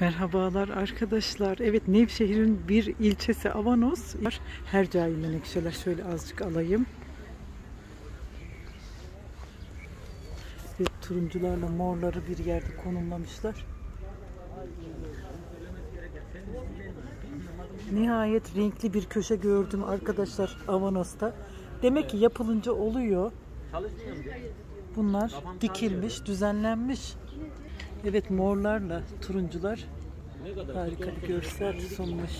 Merhabalar arkadaşlar. Evet, Nevşehir'in bir ilçesi Avanos. Hercai menekşeler. Şöyle azıcık alayım. Ve turuncularla morları bir yerde konumlamışlar. Nihayet renkli bir köşe gördüm arkadaşlar Avanos'ta. Demek ki yapılınca oluyor. Bunlar dikilmiş, düzenlenmiş. Evet, morlarla turuncular harika bir görsel sunmuş.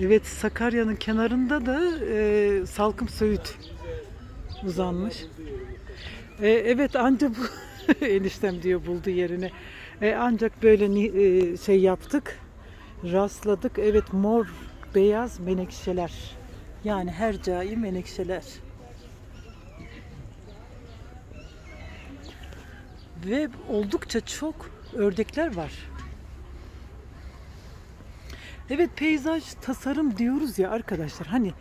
Evet, Sakarya'nın kenarında da Salkım Söğüt uzanmış. Evet, ancak bu eniştem diyor buldu yerini. Ancak böyle şey yaptık, rastladık. Evet, mor beyaz menekşeler, yani hercai menekşeler. Ve oldukça çok ördekler var. Evet, peyzaj tasarım diyoruz ya arkadaşlar, hani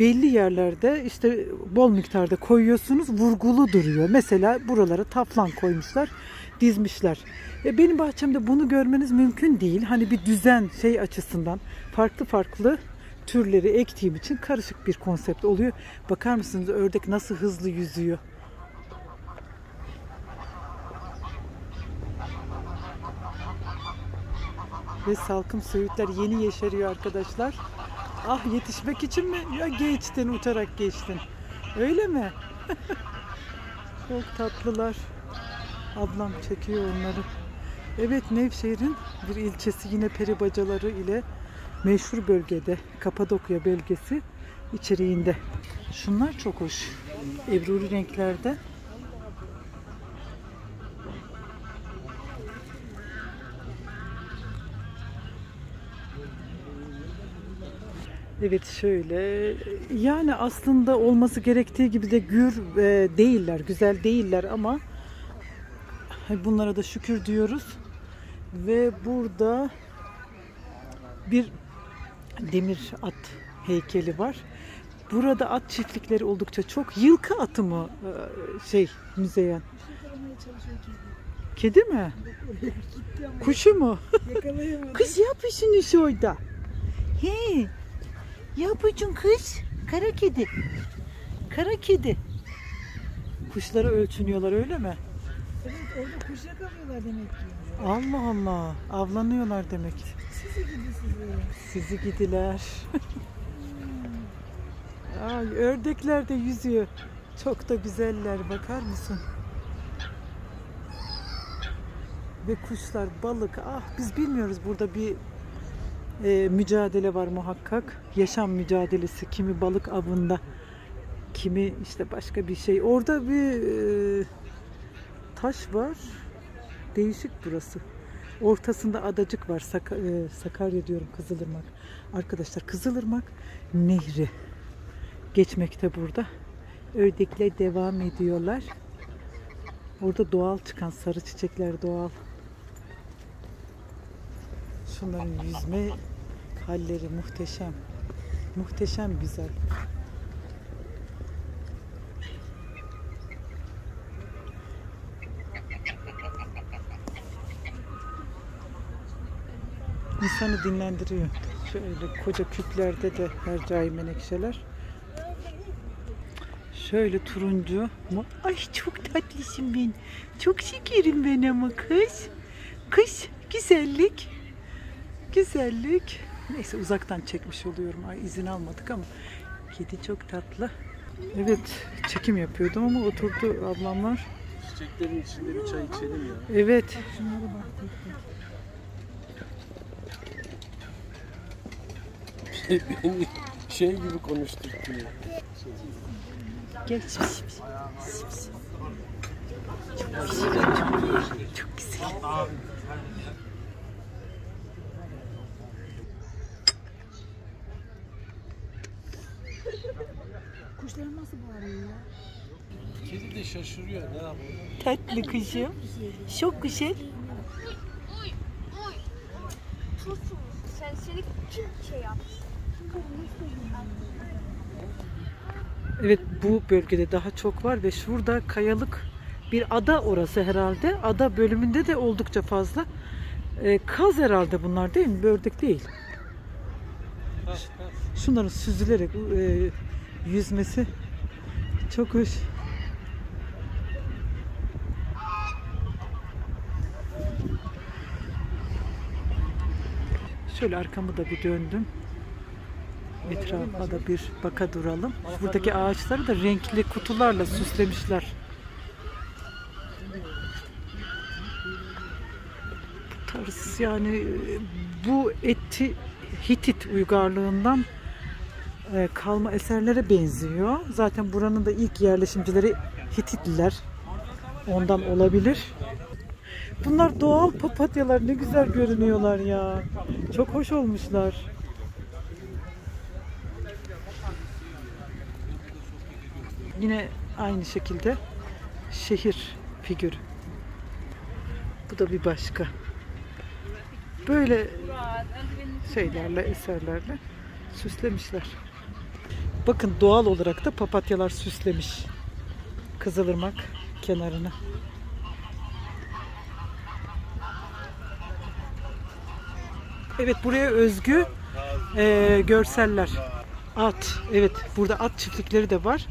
belli yerlerde işte bol miktarda koyuyorsunuz, vurgulu duruyor. Mesela buralara taflan koymuşlar, dizmişler. Benim bahçemde bunu görmeniz mümkün değil. Hani bir düzen şey açısından farklı türleri ektiğim için karışık bir konsept oluyor. Bakar mısınız ördek nasıl hızlı yüzüyor? Ve Salkım Söğütler yeni yeşeriyor arkadaşlar. Ah, yetişmek için mi? Ya geçtin, uçarak geçtin. Öyle mi? Çok tatlılar. Ablam çekiyor onları. Evet, Nevşehir'in bir ilçesi, yine peri bacaları ile meşhur bölgede, Kapadokya bölgesi içeriğinde. Şunlar çok hoş. Ebruri renklerde. Evet, şöyle, yani aslında olması gerektiği gibi de gür değiller, güzel değiller ama bunlara da şükür diyoruz. Ve burada bir demir at heykeli var. Burada at çiftlikleri oldukça çok. Yılkı atı mı şey Müzeyyen? Kedi mi? Kuşu mu? Kız yapışın işi orada. He. Yapıcın kız. Kara kedi. Kara kedi. Kuşlara ölçünüyorlar, öyle mi? Evet, orada kuş yakalıyorlar demek ki. Allah Allah. Avlanıyorlar demek. Sizi gidi sizi. Sizi gidiler. Ay, ördekler de yüzüyor. Çok da güzeller. Bakar mısın? Ve kuşlar, balık. Ah, biz bilmiyoruz burada bir mücadele var muhakkak. Yaşam mücadelesi. Kimi balık avında, kimi işte başka bir şey. Orada bir taş var. Değişik burası. Ortasında adacık var. Sakarya diyorum, Kızılırmak. Arkadaşlar, Kızılırmak nehri geçmekte burada. Ördekler devam ediyorlar. Orada doğal çıkan sarı çiçekler doğal. Şunların yüzme halleri muhteşem. Muhteşem güzel. İnsanı dinlendiriyor. Şöyle koca küplerde de hercai menekşeler. Şöyle turuncu. Ay, çok tatlısın ben. Çok şekerim ben ama kız. Kız, güzellik. Güzellik. Neyse, uzaktan çekmiş oluyorum. Ay, izin almadık ama kedi çok tatlı. Evet, çekim yapıyordum ama oturdu ablamlar. Çiçeklerin içinde bir çay içelim ya. Evet. Beni şey gibi konuşturttu. Geç. Çok güzel. Kuşlar nasıl bağırıyor ya? Kedi de şaşırıyor. Ne yapıyor? Tatlı kuşum. Çok güzel. Oy. Sen seni kim şey yaptı? Evet, bu bölgede daha çok var ve şurada kayalık bir ada, orası herhalde. Ada bölümünde de oldukça fazla. Kaz herhalde bunlar, değil mi? Ördek değil. Şunların süzülerek yüzmesi çok hoş. Şöyle arkamı da bir döndüm. Etrafa da bir baka duralım. Buradaki ağaçları da renkli kutularla süslemişler. Bu tarz, yani bu eti Hitit uygarlığından kalma eserlere benziyor. Zaten buranın da ilk yerleşimcileri Hititliler. Ondan olabilir. Bunlar doğal papatyalar, ne güzel görünüyorlar ya. Çok hoş olmuşlar. Yine aynı şekilde şehir figürü. Bu da bir başka. Böyle şeylerle, eserlerle süslemişler. Bakın, doğal olarak da papatyalar süslemiş Kızılırmak kenarını. Evet, buraya özgü görseller. At, evet, burada at çiftlikleri de var.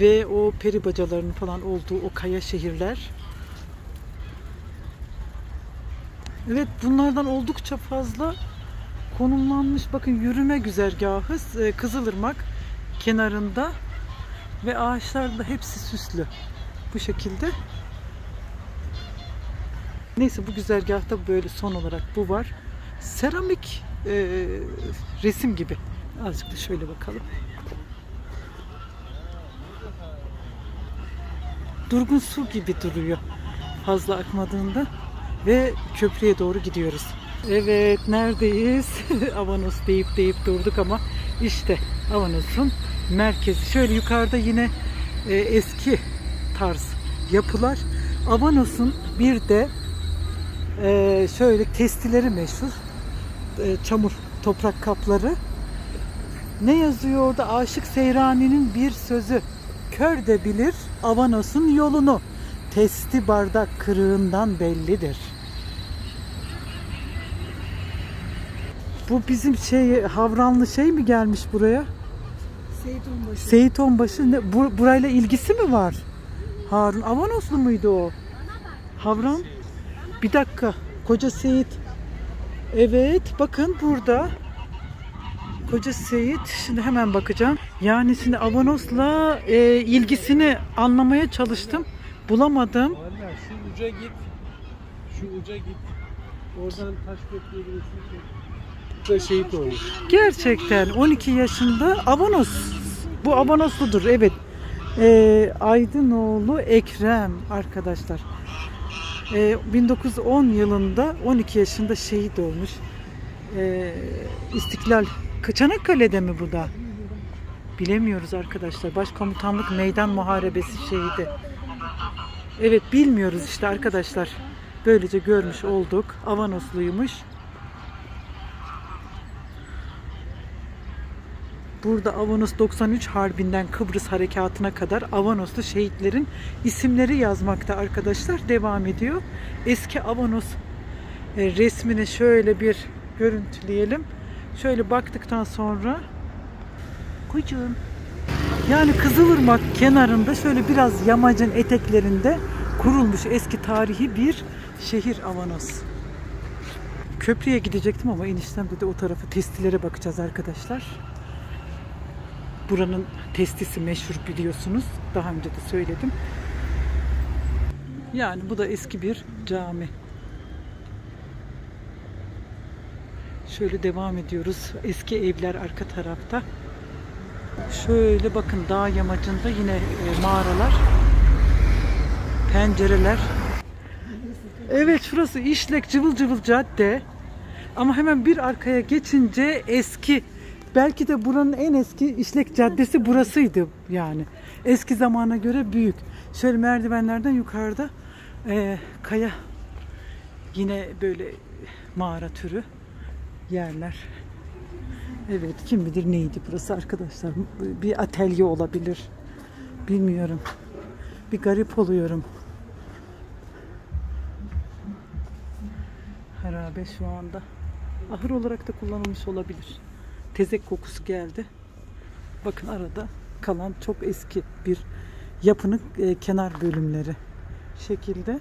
Ve o peri bacalarının falan olduğu o kaya şehirler. Evet, bunlardan oldukça fazla konumlanmış. Bakın, yürüme güzergahı Kızılırmak kenarında ve ağaçlar da hepsi süslü bu şekilde. Neyse, bu güzergahta böyle son olarak bu var. Seramik resim gibi. Azıcık da şöyle bakalım. Durgun su gibi duruyor fazla akmadığında ve köprüye doğru gidiyoruz. Evet, neredeyiz? Avanos deyip durduk ama işte Avanos'un merkezi. Şöyle yukarıda yine eski tarz yapılar. Avanos'un bir de şöyle testileri meşhur. Çamur, toprak kapları. Ne yazıyor orada? Aşık Seyrani'nin bir sözü. Kör de bilir Avanos'un yolunu. Testi bardak kırığından bellidir. Bu bizim Havranlı mi gelmiş buraya? Seyit Onbaşı. Seyit Onbaşı. Ne, burayla ilgisi mi var? Harun Avanoslu muydu o? Havran. Bir dakika. Koca Seyit. Evet, bakın burada. Koca Seyit. Şimdi hemen bakacağım. Yani şimdi Avanos'la ilgisini anlamaya çalıştım. Bulamadım. Vallahi şu uca git. Şu uca git. Oradan taş bekleyebilirsin ki. Burada şehit olmuş. Gerçekten 12 yaşında Avanos. Bu Avanosludur. Evet. Aydınoğlu Ekrem arkadaşlar. 1910 yılında 12 yaşında şehit olmuş. İstiklal. Kıçanakkale'de mi bu da? Bilemiyoruz arkadaşlar. Başkomutanlık Meydan Muharebesi şehidi. Evet, bilmiyoruz işte arkadaşlar. Böylece görmüş olduk. Avanosluymuş. Burada Avanos 93 Harbi'nden Kıbrıs Harekatı'na kadar Avanoslu şehitlerin isimleri yazmakta arkadaşlar. Devam ediyor. Eski Avanos resmini şöyle bir görüntüleyelim. Şöyle baktıktan sonra kucuğum. Yani Kızılırmak kenarında şöyle biraz yamacın eteklerinde kurulmuş eski tarihi bir şehir Avanos. Köprüye gidecektim ama eniştem dedi o tarafa, testilere bakacağız arkadaşlar. Buranın testisi meşhur, biliyorsunuz. Daha önce de söyledim. Yani bu da eski bir cami. Şöyle devam ediyoruz. Eski evler arka tarafta. Şöyle bakın, dağ yamacında yine mağaralar, pencereler. Evet, şurası işlek, cıvıl cıvıl cadde. Ama hemen bir arkaya geçince eski, belki de buranın en eski işlek caddesi burasıydı yani. Eski zamana göre büyük. Şöyle merdivenlerden yukarıda kaya, yine böyle mağara türü yerler. Evet, kim bilir neydi burası arkadaşlar. Bir atölye olabilir. Bilmiyorum. Bir garip oluyorum. Harabe şu anda. Ahır olarak da kullanılmış olabilir. Tezek kokusu geldi. Bakın arada kalan çok eski bir yapının kenar bölümleri şekilde.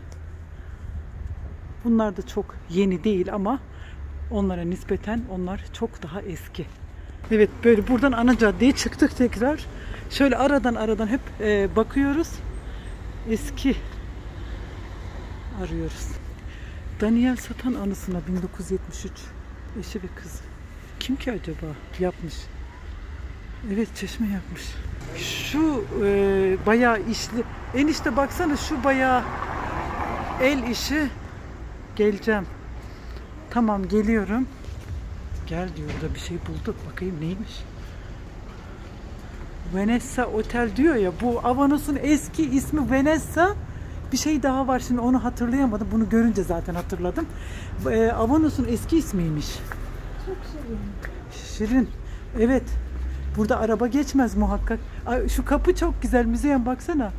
Bunlar da çok yeni değil ama onlara nispeten onlar çok daha eski. Evet, böyle buradan ana caddeye çıktık tekrar. Şöyle aradan hep bakıyoruz. Eski arıyoruz. Daniel Satan anısına 1973. Eşi ve kızı. Kim ki acaba yapmış? Evet, çeşme yapmış. Şu bayağı işli. Enişte baksana, şu bayağı el işi. Geleceğim. Tamam, geliyorum. Gel diyor da, bir şey bulduk. Bakayım neymiş. Vanessa Otel diyor ya, bu Avanos'un eski ismi Vanessa. Bir şey daha var şimdi, onu hatırlayamadım. Bunu görünce zaten hatırladım. Avanos'un eski ismiymiş. Çok şirin. Şirin. Evet. Burada araba geçmez muhakkak. Ay, şu kapı çok güzel. Müzeyyen baksana.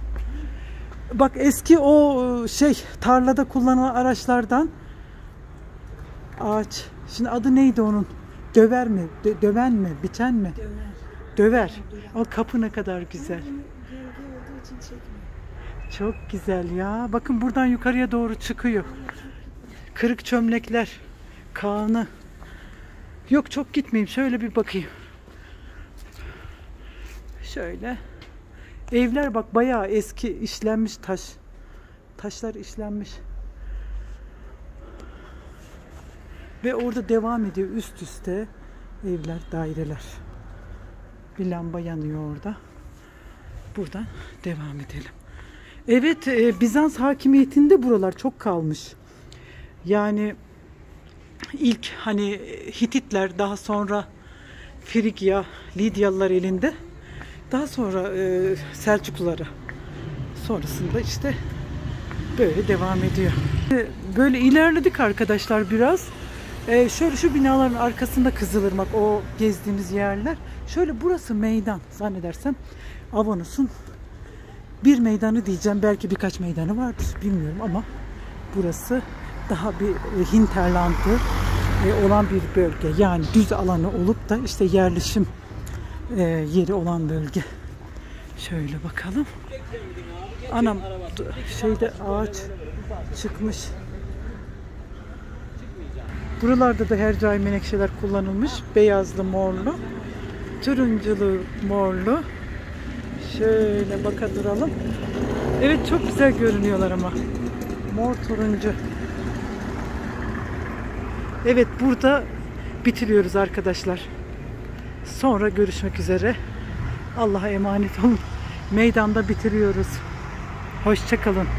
Bak, eski o şey tarlada kullanılan araçlardan ağaç. Şimdi adı neydi onun? Döver mi? Döven mi? Biçen mi? Döver. Ama kapı ne kadar güzel. Çok güzel ya. Bakın buradan yukarıya doğru çıkıyor. Kırık çömlekler. Kaan'ı. Yok, çok gitmeyeyim. Şöyle bir bakayım. Şöyle. Evler bak bayağı eski, işlenmiş taş. Taşlar işlenmiş. Ve orada devam ediyor üst üste evler, daireler. Bir lamba yanıyor orada. Buradan devam edelim. Evet, Bizans hakimiyetinde buralar çok kalmış. Yani ilk hani Hititler, daha sonra Frigya, Lidyalılar elinde. Daha sonra Selçukluları. Sonrasında işte böyle devam ediyor. Böyle ilerledik arkadaşlar biraz. Şöyle şu binaların arkasında Kızılırmak, o gezdiğimiz yerler. Şöyle burası meydan zannedersem. Avanos'un bir meydanı diyeceğim. Belki birkaç meydanı vardır, bilmiyorum ama burası daha bir hinterlandı olan bir bölge. Yani düz alanı olup da işte yerleşim yeri olan bölge. Şöyle bakalım. Anam, şeyde ağaç çıkmış. Buralarda da hercai menekşeler kullanılmış. Beyazlı, morlu. Turunculu, morlu. Şöyle baka duralım. Evet, çok güzel görünüyorlar ama. Mor, turuncu. Evet, burada bitiriyoruz arkadaşlar. Sonra görüşmek üzere. Allah'a emanet olun. Meydanda bitiriyoruz. Hoşça kalın.